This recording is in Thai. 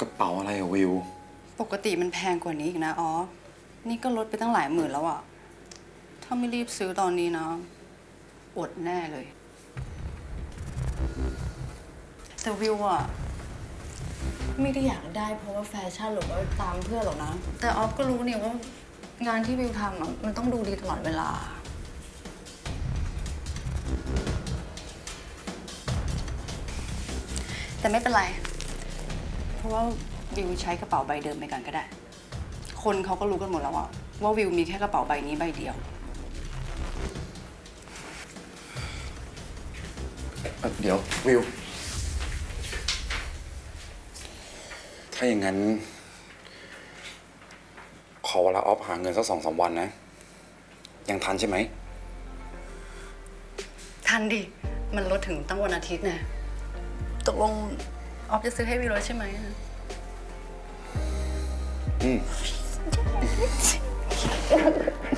กระเป๋าอะไรอะวิวปกติมันแพงกว่านี้อีกนะอ๋อนี่ก็ลดไปตั้งหลายหมื่นแล้วอะถ้าไม่รีบซื้อตอนนี้นะอดแน่เลยแต่วิวอะไม่ได้อยากได้เพราะว่าแฟชั่นหรือว่าตามเพื่อนหรอกนะแต่ออฟก็รู้เนี่ยว่างานที่วิวทำมันต้องดูดีตลอดเวลาแต่ไม่เป็นไรเพราะว่าวิวใช้กระเป๋าใบเดิมไปก่อนก็ได้คนเขาก็รู้กันหมดแล้วว่าวิวมีแค่กระเป๋าใบนี้ใบเดียวเดี๋ยววิวถ้าอย่างนั้นขอเวลาออฟหาเงินสัก2-3 วันนะยังทันใช่ไหมทันดิมันลดถึงตั้งวันอาทิตย์นะตกลงออฟจะซื้อให้วิวใช่ไหม